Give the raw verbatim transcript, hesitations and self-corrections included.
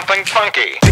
something funky.